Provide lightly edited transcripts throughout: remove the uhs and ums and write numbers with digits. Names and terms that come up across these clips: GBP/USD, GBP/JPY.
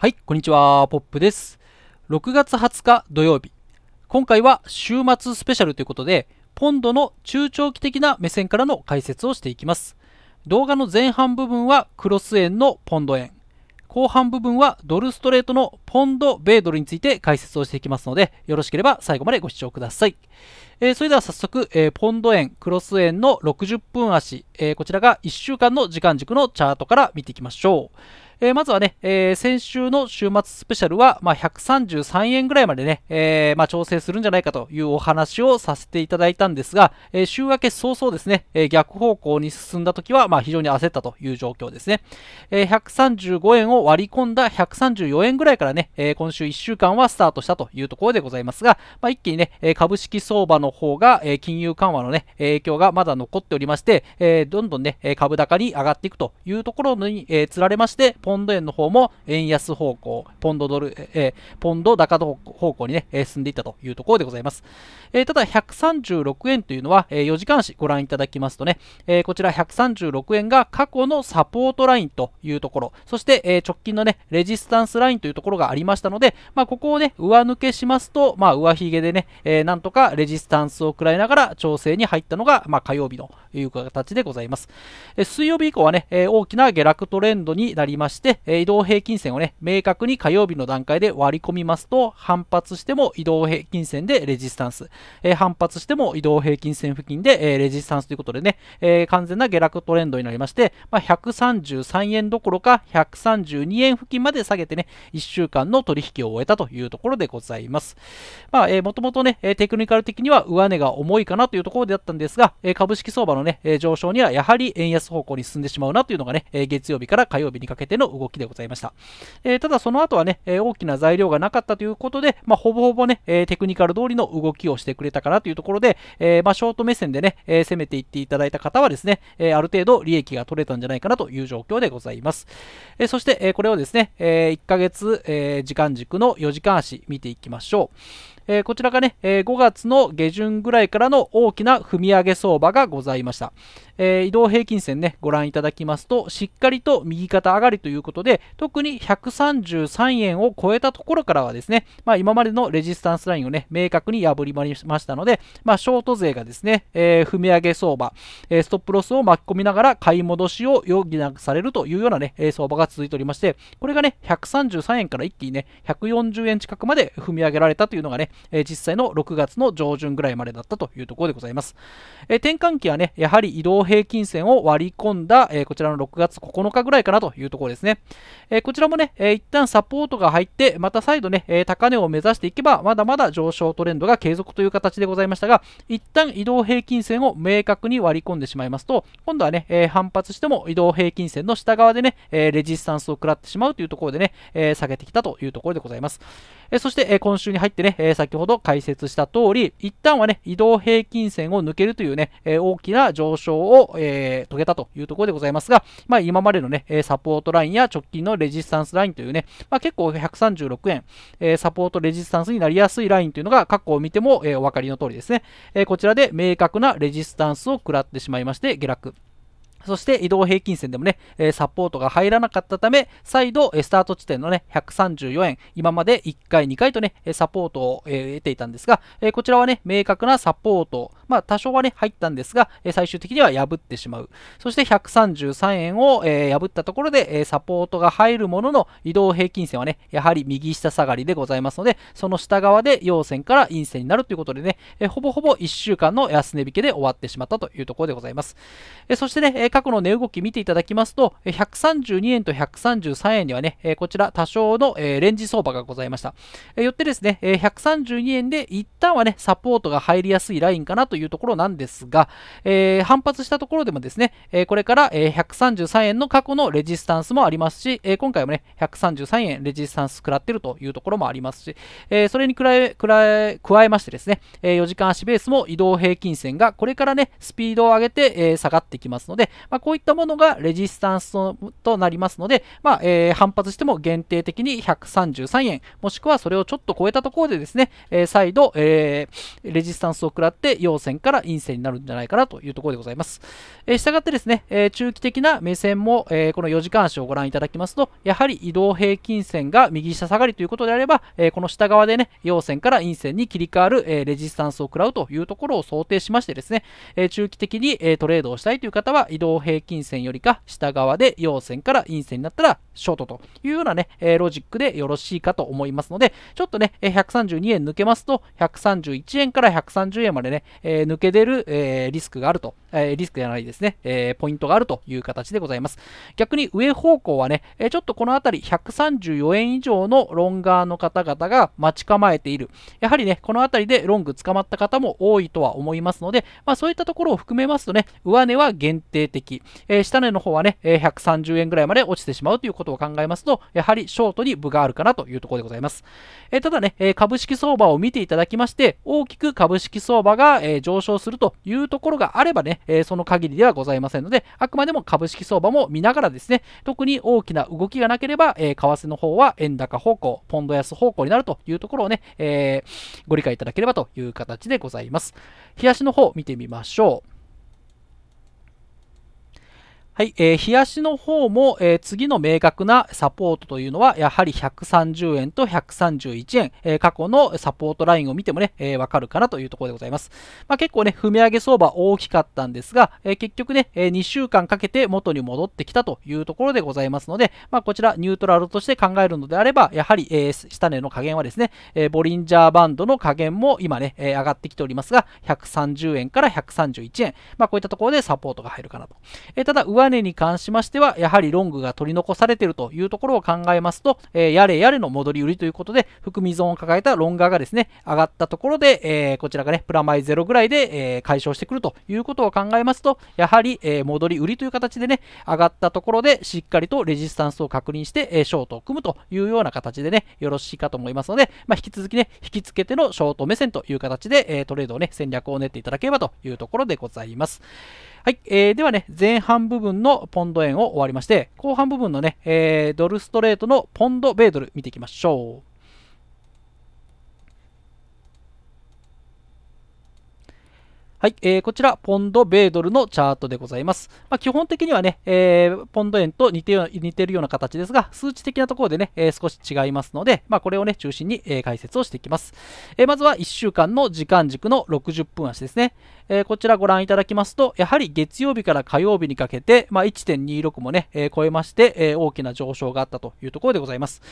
はい、こんにちは、ポップです。6月20日土曜日。今回は週末スペシャルということで、ポンドの中長期的な目線からの解説をしていきます。動画の前半部分はクロス円のポンド円。後半部分はドルストレートのポンド米ドルについて解説をしていきますので、よろしければ最後までご視聴ください。それでは早速、ポンド円、クロス円の60分足、こちらが1週間の時間軸のチャートから見ていきましょう。まずはね、先週の週末スペシャルは、133円ぐらいまでね、調整するんじゃないかというお話をさせていただいたんですが、週明け早々ですね、逆方向に進んだときは、非常に焦ったという状況ですね。135円を割り込んだ134円ぐらいからね、今週1週間はスタートしたというところでございますが、一気にね、株式相場の方が、金融緩和のね、影響がまだ残っておりまして、どんどんね、株高に上がっていくというところに、つられまして、ポンド円の方も円安方向、ポンド高方向に、ね、進んでいったというところでございます。ただ、136円というのは、4時間足ご覧いただきますとね、こちら136円が過去のサポートラインというところ、そして、直近の、ね、レジスタンスラインというところがありましたので、ここを、ね、上抜けしますと、上髭でね、なんとかレジスタンスを食らいながら調整に入ったのが、火曜日のいう形でございます。水曜日以降はね、大きな下落トレンドになりました。移動平均線をね、明確に火曜日の段階で割り込みますと、反発しても移動平均線でレジスタンス、反発しても移動平均線付近で、レジスタンスということでね、完全な下落トレンドになりまして、133円どころか132円付近まで下げてね、1週間の取引を終えたというところでございます。もともとね、テクニカル的には上値が重いかなというところであったんですが、株式相場のね、上昇にはやはり円安方向に進んでしまうなというのがね、月曜日から火曜日にかけての動きでございました。ただその後はね、大きな材料がなかったということで、ほぼほぼね、テクニカル通りの動きをしてくれたかなというところで、ショート目線でね、攻めていっていただいた方はですね、ある程度利益が取れたんじゃないかなという状況でございます。そして、これをですね、1ヶ月、時間軸の4時間足見ていきましょう。こちらがね、5月の下旬ぐらいからの大きな踏み上げ相場がございました。移動平均線ね、ご覧いただきますと、しっかりと右肩上がりということで、特に133円を超えたところからはですね、今までのレジスタンスラインをね、明確に破りましたので、ショート勢がですね、踏み上げ相場、ストップロスを巻き込みながら買い戻しを余儀なくされるというようなね、相場が続いておりまして、これがね、133円から一気にね、140円近くまで踏み上げられたというのがね、実際の6月の上旬ぐらいまでだったというところでございます。転換期はね、やはり移動平均線を割り込んだ、こちらの6月9日ぐらいかなというところですね。こちらもね、一旦サポートが入って、また再度ね、高値を目指していけば、まだまだ上昇トレンドが継続という形でございましたが、一旦移動平均線を明確に割り込んでしまいますと、今度はね、反発しても移動平均線の下側でね、レジスタンスを食らってしまうというところでね、下げてきたというところでございます。そして、今週に入ってね、先ほど解説した通り、一旦はね、移動平均線を抜けるというね、大きな上昇を、遂げたというところでございますが、今までのね、サポートラインや直近のレジスタンスラインというね、結構136円、サポートレジスタンスになりやすいラインというのが過去を見ても、お分かりの通りですね、こちらで明確なレジスタンスを食らってしまいまして、下落。そして移動平均線でもね、サポートが入らなかったため、再度スタート地点のね、134円、今まで1回、2回とね、サポートを得ていたんですが、こちらはね、明確なサポート、多少はね、入ったんですが、最終的には破ってしまう。そして133円を破ったところで、サポートが入るものの、移動平均線はね、やはり右下下がりでございますので、その下側で陽線から陰線になるということでね、ほぼほぼ1週間の安値引けで終わってしまったというところでございます。そしてね、過去の値動き見ていただきますと、132円と133円にはね、こちら多少のレンジ相場がございました。よってですね、132円で一旦はね、サポートが入りやすいラインかなというところなんですが、反発したところでもですね、これから133円の過去のレジスタンスもありますし、今回もね、133円レジスタンス食らってるというところもありますし、それに加えましてですね、4時間足ベースも移動平均線がこれからね、スピードを上げて下がってきますので、こういったものがレジスタンスとなりますので、反発しても限定的に133円、もしくはそれをちょっと超えたところでですね、再度、レジスタンスを食らって陽線線から陰線になるんじゃないかなというところでございます。したがってですね、中期的な目線も、この4時間足をご覧いただきますと、やはり移動平均線が右下下がりということであれば、この下側でね、陽線から陰線に切り替わる、レジスタンスを食らうというところを想定しましてですね、中期的に、トレードをしたいという方は、移動平均線よりか下側で陽線から陰線になったらショートというようなね、ロジックでよろしいかと思いますので、ちょっとね、132円抜けますと、131円から130円までね、抜け出る、リスクがあると、リスクじゃないですね、ポイントがあるという形でございます。逆に上方向はね、ちょっとこのあたり134円以上のロンガーの方々が待ち構えている。やはりね、このあたりでロング捕まった方も多いとは思いますので、まあ、そういったところを含めますとね、上値は限定的、下値の方はね、130円ぐらいまで落ちてしまうということを考えますと、やはりショートに分があるかなというところでございます。ただね、株式相場を見ていただきまして、大きく株式相場が上昇するというところがあればね、その限りではございませんので、あくまでも株式相場も見ながらですね、特に大きな動きがなければ、為替の方は円高方向、ポンド安方向になるというところをね、ご理解いただければという形でございます。日足の方見てみましょう。はい、日足の方も、次の明確なサポートというのはやはり130円と131円、過去のサポートラインを見てもね、わかるかなというところでございます。まあ、結構ね、踏み上げ相場大きかったんですが、結局ね、2週間かけて元に戻ってきたというところでございますので、まあ、こちらニュートラルとして考えるのであれば、やはり、下値の下限はですね、ボリンジャーバンドの下限も今ね、上がってきておりますが、130円から131円、まあ、こういったところでサポートが入るかなと。ただ上値に関しましては、やはりロングが取り残されているというところを考えますと、やれやれの戻り売りということで、含み損を抱えたロンガーがですね、上がったところで、こちらがね、プラマイゼロぐらいで、解消してくるということを考えますと、やはり、戻り売りという形でね、上がったところで、しっかりとレジスタンスを確認して、ショートを組むというような形でね、よろしいかと思いますので、まあ、引き続きね、引きつけてのショート目線という形で、トレードをね、戦略を練っていただければというところでございます。はい、ではね、前半部分のポンド円を終わりまして、後半部分のね、ドルストレートのポンド米ドル見ていきましょう。はい、こちら、ポンド、米ドルのチャートでございます。まあ、基本的にはね、ポンド円と似てるような形ですが、数値的なところでね、少し違いますので、まあ、これをね、中心に、解説をしていきます。まずは1週間の時間軸の60分足ですね。こちらご覧いただきますと、やはり月曜日から火曜日にかけて、まあ、1.26 もね、超えまして、大きな上昇があったというところでございます。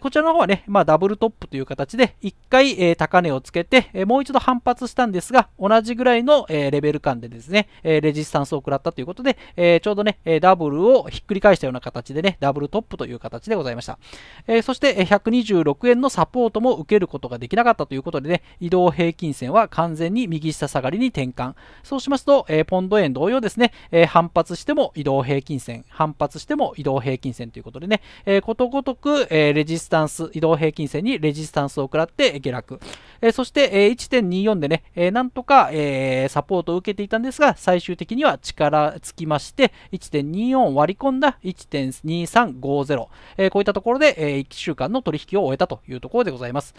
こちらの方はね、まあ、ダブルトップという形で、1回、高値をつけて、もう一度反発したんですが、同じぐらいのレベル間でですね、レジスタンスを食らったということで、ちょうどね、ダブルをひっくり返したような形でね、ダブルトップという形でございました。そして、126円のサポートも受けることができなかったということでね、移動平均線は完全に右下下がりに転換。そうしますと、ポンド円同様ですね、反発しても移動平均線、反発しても移動平均線ということでね、ことごとくレジスタンス、移動平均線にレジスタンスを食らって下落。そして、1.24 でね、なんとか、サポートを受けていたんですが、最終的には力つきまして、1.24 割り込んだ 1.2350、こういったところで、1週間の取引を終えたというところでございます。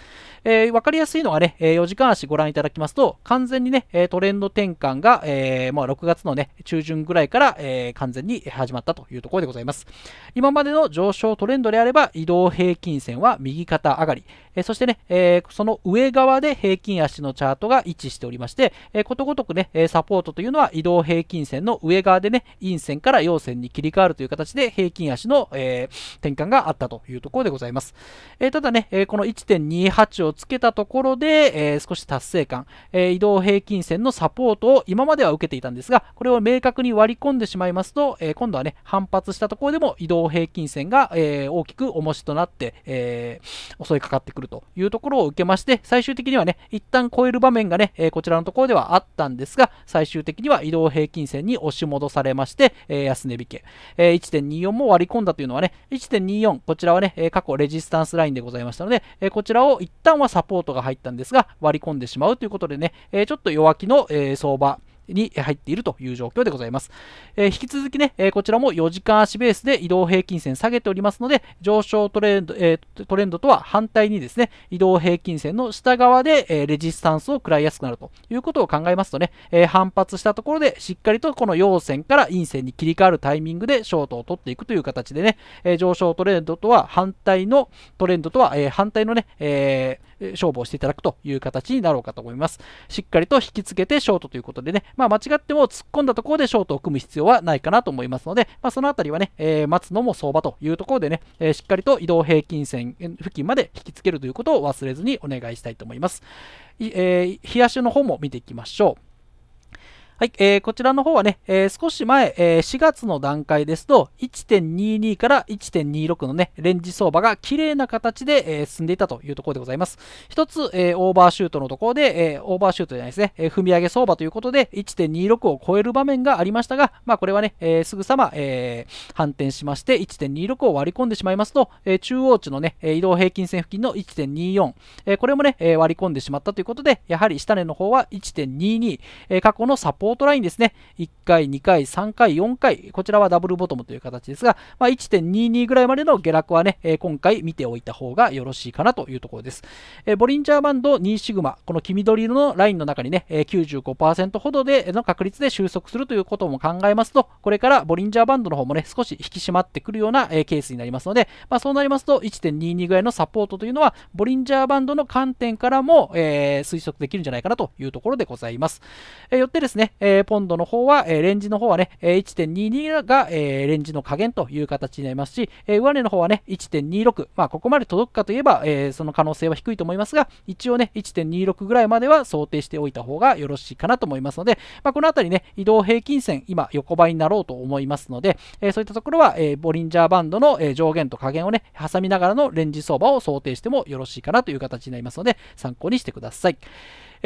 わかりやすいのがね、4時間足ご覧いただきますと、完全にね、トレンド転換が、まあ、6月のね、中旬ぐらいから、完全に始まったというところでございます。今までの上昇トレンドであれば、移動平均線は右肩上がり、そしてね、その上側で平均足のチャートが位置しておりまして、ことごとくね、サポートというのは移動平均線の上側でね、陰線から陽線に切り替わるという形で平均足の、転換があったというところでございます。ただね、この 1.28 をつけたところで、少し達成感、移動平均線のサポートを今までは受けていたんですが、これを明確に割り込んでしまいますと、今度はね、反発したところでも移動平均線が、大きく重しとなって、襲いかかってくるというところを受けまして、最終的にはね、一旦超える場面がね、こちらのところではあったんですが、最終的には移動平均線に押し戻されまして、安値引け、1.24 も割り込んだというのはね、1.24 こちらはね、過去レジスタンスラインでございましたので、こちらを一旦はサポートが入ったんですが、割り込んでしまうということでね、ちょっと弱気の相場に入っているという状況でございます。引き続きね、こちらも4時間足ベースで移動平均線下げておりますので、上昇トレンドとは反対にですね、移動平均線の下側で、レジスタンスを食らいやすくなるということを考えますとね、反発したところでしっかりとこの陽線から陰線に切り替わるタイミングでショートを取っていくという形でね、上昇トレンドとは反対のね、勝負をしていただくという形になろうかと思います。しっかりと引きつけてショートということでね、間違っても突っ込んだところでショートを組む必要はないかなと思いますので、そのあたりはね、待つのも相場というところでね、しっかりと移動平均線付近まで引きつけるということを忘れずにお願いしたいと思います。日足の方も見ていきましょう。はい、こちらの方はね、少し前、4月の段階ですと 1.22 から 1.26 のね、レンジ相場が綺麗な形で、進んでいたというところでございます。一つ、オーバーシュートのところで、オーバーシュートじゃないですね、踏み上げ相場ということで 1.26 を超える場面がありましたが、これはね、すぐさま、反転しまして 1.26 を割り込んでしまいますと、中央値のね、移動平均線付近の 1.24、これもね、割り込んでしまったということで、やはり下値の方は 1.22、過去のサポートラインですね、1回、2回、3回、4回、こちらはダブルボトムという形ですが、1.22 ぐらいまでの下落はね、今回見ておいた方がよろしいかなというところです。ボリンジャーバンド2シグマ、この黄緑色のラインの中にね、95% ほどでの確率で収束するということも考えますと、これからボリンジャーバンドの方もね、少し引き締まってくるようなケースになりますので、そうなりますと、1.22 ぐらいのサポートというのは、ボリンジャーバンドの観点からも、推測できるんじゃないかなというところでございます。よってですね、ポンドの方は、レンジの方はね、1.22 が、レンジの下限という形になりますし、上値の方はね、1.26、ここまで届くかといえば、その可能性は低いと思いますが、一応ね、1.26 ぐらいまでは想定しておいた方がよろしいかなと思いますので、このあたりね、移動平均線、今、横ばいになろうと思いますので、そういったところは、ボリンジャーバンドの上限と下限をね、挟みながらのレンジ相場を想定してもよろしいかなという形になりますので、参考にしてください。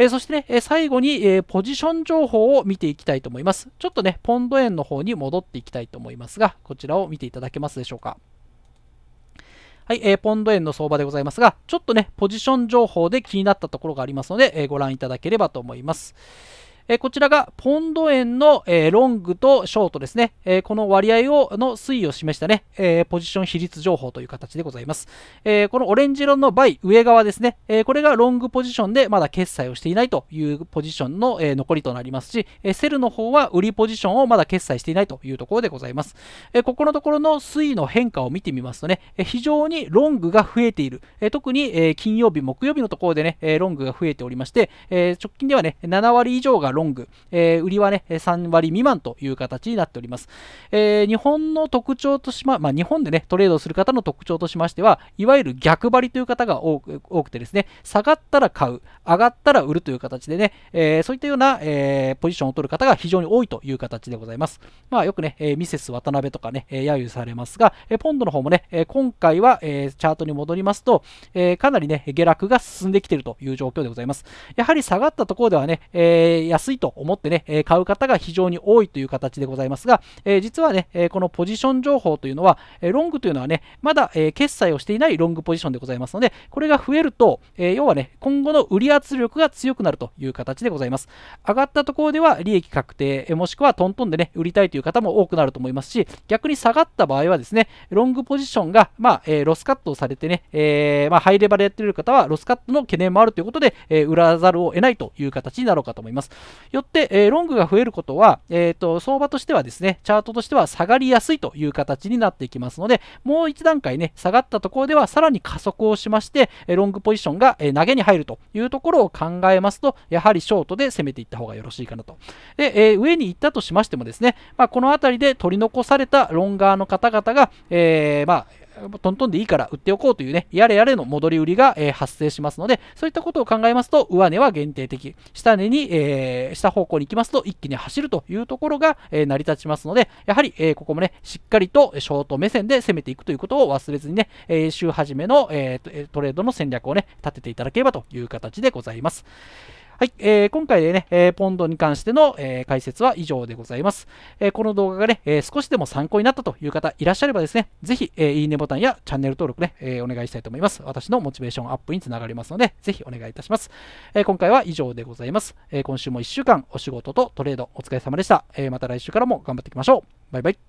そしてね、最後に、ポジション情報を見ていきたいと思います。ちょっとね、ポンド円の方に戻っていきたいと思いますが、こちらを見ていただけますでしょうか。はい、ポンド円の相場でございますが、ちょっとね、ポジション情報で気になったところがありますので、ご覧いただければと思います。こちらがポンド円のロングとショートですね。この割合の推移を示したね、ポジション比率情報という形でございます。このオレンジ色のバイ上側ですね。これがロングポジションでまだ決済をしていないというポジションの残りとなりますし、セルの方は売りポジションをまだ決済していないというところでございます。ここのところの推移の変化を見てみますとね、非常にロングが増えている。特に金曜日、木曜日のところでね、ロングが増えておりまして、直近ではね、7割以上がロング、売りはね、3割未満という形になっております。日本の特徴としまあ、日本でね、トレードする方の特徴としましては、いわゆる逆張りという方が多くてですね、下がったら買う、上がったら売るという形でね、そういったような、ポジションを取る方が非常に多いという形でございます。よくね、ミセス渡辺とかね、揶揄されますが、ポンドの方もね、今回は、チャートに戻りますと、かなりね、下落が進んできているという状況でございます。やはり下がったところではね、安いと思ってね、買う方が非常に多いという形でございますが、実はね、このポジション情報というのは、ロングというのはね、まだ決済をしていないロングポジションでございますので、これが増えると、要はね、今後の売り圧力が強くなるという形でございます。上がったところでは利益確定、もしくはトントンでね、売りたいという方も多くなると思いますし、逆に下がった場合はですね、ロングポジションが、ロスカットをされてね、ハイレバでやっている方はロスカットの懸念もあるということで、売らざるを得ないという形になろうかと思います。よって、ロングが増えることは、相場としてはですね、チャートとしては下がりやすいという形になっていきますので、もう一段階ね、下がったところではさらに加速をしまして、ロングポジションが投げに入るというところを考えますと、やはりショートで攻めていった方がよろしいかなと。で、上に行ったとしましてもですね、この辺りで取り残されたロンガーの方々が、トントンでいいから売っておこうというね、やれやれの戻り売りが発生しますので、そういったことを考えますと、上値は限定的、下値に、下方向に行きますと一気に走るというところが成り立ちますので、やはりここもね、しっかりとショート目線で攻めていくということを忘れずにね、週初めのトレードの戦略をね、立てていただければという形でございます。はい、今回でね、ポンドに関しての、解説は以上でございます。この動画がね、少しでも参考になったという方いらっしゃればですね、ぜひ、いいねボタンやチャンネル登録ね、お願いしたいと思います。私のモチベーションアップにつながりますので、ぜひお願いいたします。今回は以上でございます。今週も1週間お仕事とトレードお疲れ様でした。また来週からも頑張っていきましょう。バイバイ。